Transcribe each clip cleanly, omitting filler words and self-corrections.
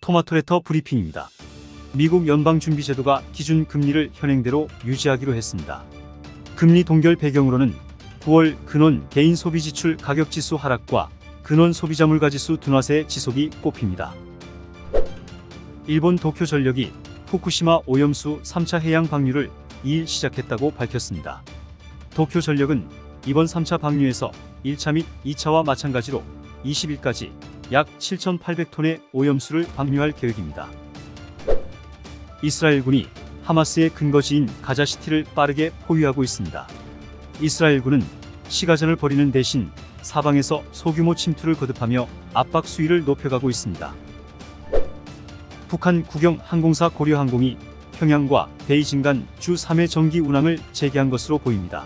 토마토레터 브리핑입니다. 미국 연방준비제도가 기준 금리를 현행대로 유지하기로 했습니다. 금리 동결 배경으로는 9월 근원 개인 소비지출 가격지수 하락과 근원 소비자 물가지수 둔화세의 지속이 꼽힙니다. 일본 도쿄전력이 후쿠시마 오염수 3차 해양 방류를 2일 시작했다고 밝혔습니다. 도쿄전력은 이번 3차 방류에서 1차 및 2차와 마찬가지로 20일까지 약 7,800톤의 오염수를 방류할 계획입니다. 이스라엘군이 하마스의 근거지인 가자시티를 빠르게 포위하고 있습니다. 이스라엘군은 시가전을 벌이는 대신 사방에서 소규모 침투를 거듭하며 압박 수위를 높여가고 있습니다. 북한 국영 항공사 고려항공이 평양과 베이징 간 주 3회 정기 운항을 재개한 것으로 보입니다.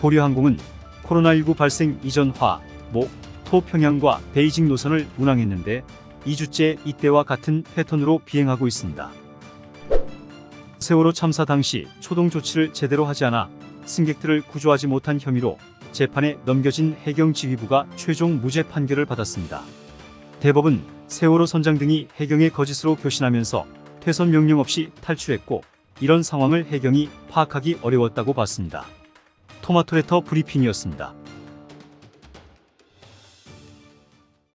고려항공은 코로나19 발생 이전 화, 목, 토 평양과 베이징 노선을 운항했는데 2주째 이때와 같은 패턴으로 비행하고 있습니다. 세월호 참사 당시 초동 조치를 제대로 하지 않아 승객들을 구조하지 못한 혐의로 재판에 넘겨진 해경 지휘부가 최종 무죄 판결을 받았습니다. 대법은 세월호 선장 등이 해경의 거짓으로 교신하면서 퇴선 명령 없이 탈출했고 이런 상황을 해경이 파악하기 어려웠다고 봤습니다. 토마토레터 브리핑이었습니다.